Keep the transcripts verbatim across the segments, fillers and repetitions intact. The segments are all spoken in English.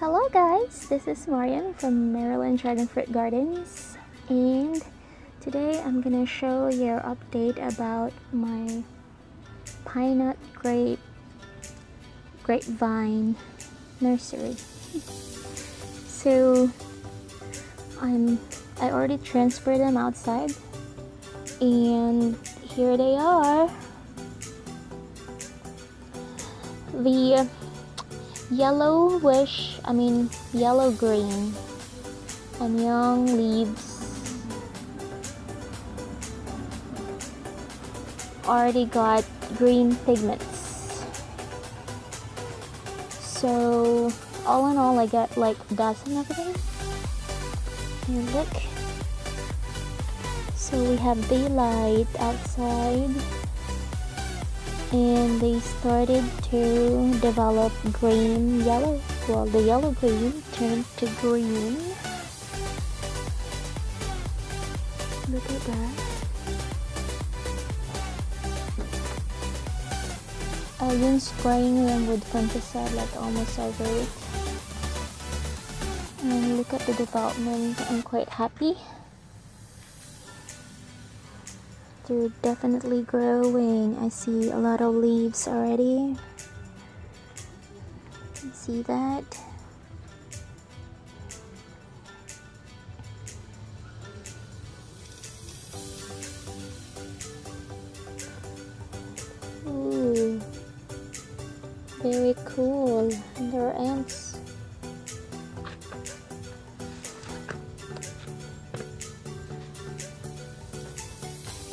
Hello guys, this is Mariahnne from Maryland Dragon Fruit Gardens, and today I'm gonna show your update about my Pinot Grape Grapevine nursery. So I'm I already transferred them outside, and here they are. The yellowish, I mean yellow green, and young leaves already got green pigments. So all in all, I got like a dozen of them. And look, so we have daylight outside, and they started to develop green yellow. Well, the yellow green turned to green. Look at that. I've been spraying them with fungicide like almost every week. And look at the development. I'm quite happy. They're definitely growing. I see a lot of leaves already. You see that? Ooh, very cool. And there are ants.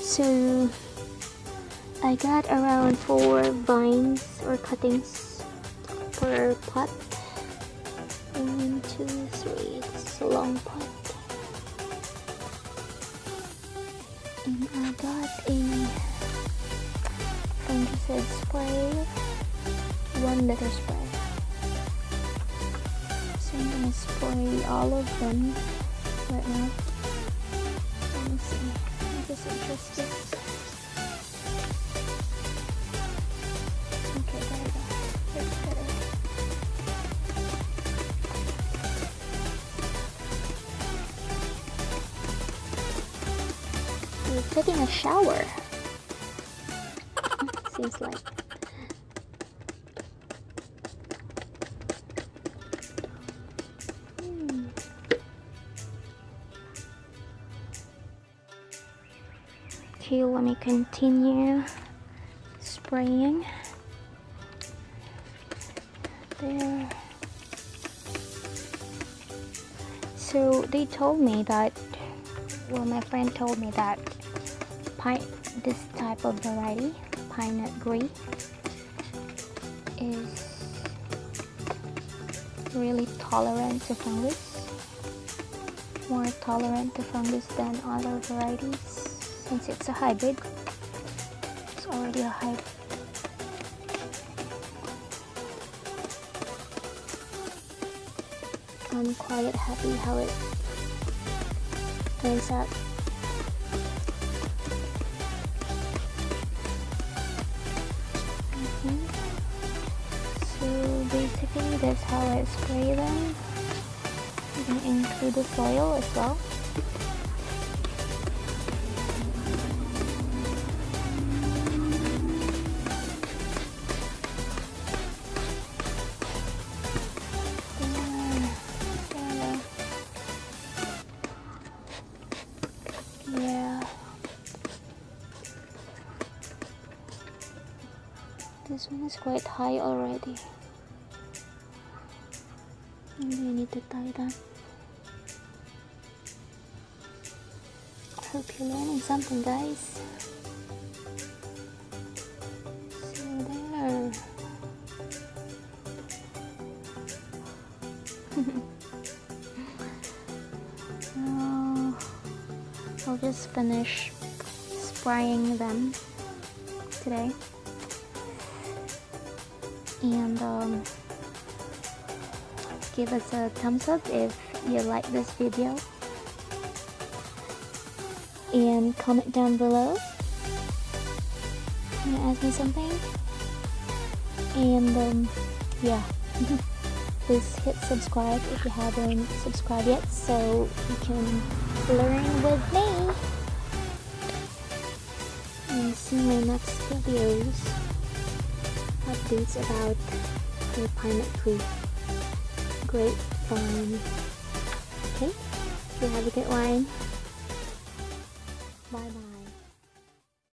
So I got around four vines or cuttings per pot. One, two, three. It's a long pot. And I got a fungicide spray, one liter spray. So I'm gonna spray all of them right now. Let me see. This interesting. Okay, there we go. That's better. We're taking a shower. Seems like. Hmm. Okay, let me continue spraying. There. So they told me that, well, my friend told me that pine, this type of variety, Pinot Gris, is really tolerant to fungus. More tolerant to fungus than other varieties. Since it's a hybrid, it's already a hybrid. I'm quite happy how it turns out. Mm-hmm. So basically, that's how I spray them. You can include the soil as well. This one is quite high already. Maybe I need to tie that. I hope you're learning something, guys. So there. Now, I'll just finish spraying them today. And um, give us a thumbs up if you like this video, and comment down below. Can you ask me something? And um, yeah. please hit subscribe if you haven't subscribed yet so you can learn with me. And see my next videos, updates about the Pinot Gris grape farm. Okay, you have a good wine. Bye.